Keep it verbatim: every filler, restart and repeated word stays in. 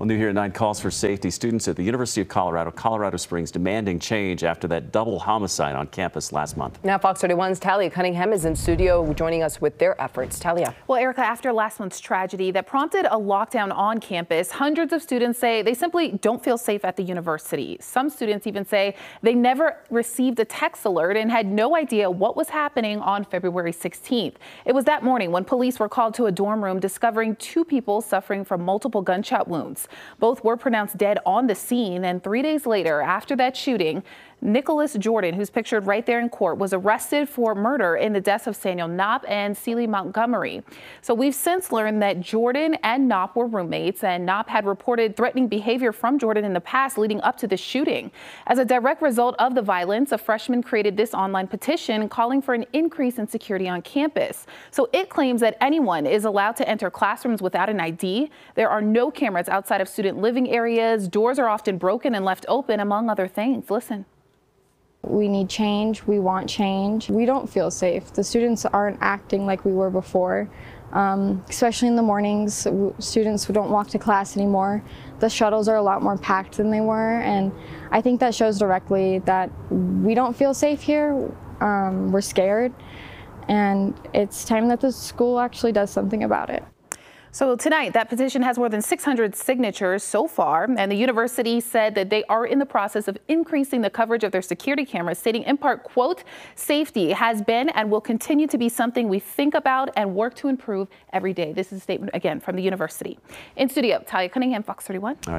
Well, new here at nine, calls for safety. Students at the University of Colorado, Colorado Springs, demanding change after that double homicide on campus last month. Now, Fox thirty-one's Talia Cunningham is in studio joining us with their efforts. Talia. Well, Erica, after last month's tragedy that prompted a lockdown on campus, hundreds of students say they simply don't feel safe at the university. Some students even say they never received a text alert and had no idea what was happening on February sixteenth. It was that morning when police were called to a dorm room, discovering two people suffering from multiple gunshot wounds. Both were pronounced dead on the scene, and three days later, after that shooting, Nicholas Jordan, who's pictured right there in court, was arrested for murder in the deaths of Samuel Knopp and Seeley Montgomery. So we've since learned that Jordan and Knopp were roommates, and Knopp had reported threatening behavior from Jordan in the past leading up to the shooting. As a direct result of the violence, a freshman created this online petition calling for an increase in security on campus. So it claims that anyone is allowed to enter classrooms without an I D. There are no cameras outside of student living areas. Doors are often broken and left open, among other things. Listen. We need change. We want change. We don't feel safe. The students aren't acting like we were before, um, especially in the mornings. Students don't walk to class anymore. The shuttles are a lot more packed than they were, and I think that shows directly that we don't feel safe here. Um, we're scared, and it's time that the school actually does something about it. So tonight, that petition has more than six hundred signatures so far, and the university said that they are in the process of increasing the coverage of their security cameras, stating in part, quote, "Safety has been and will continue to be something we think about and work to improve every day." This is a statement, again, from the university. In studio, Talia Cunningham, Fox thirty-one. All right.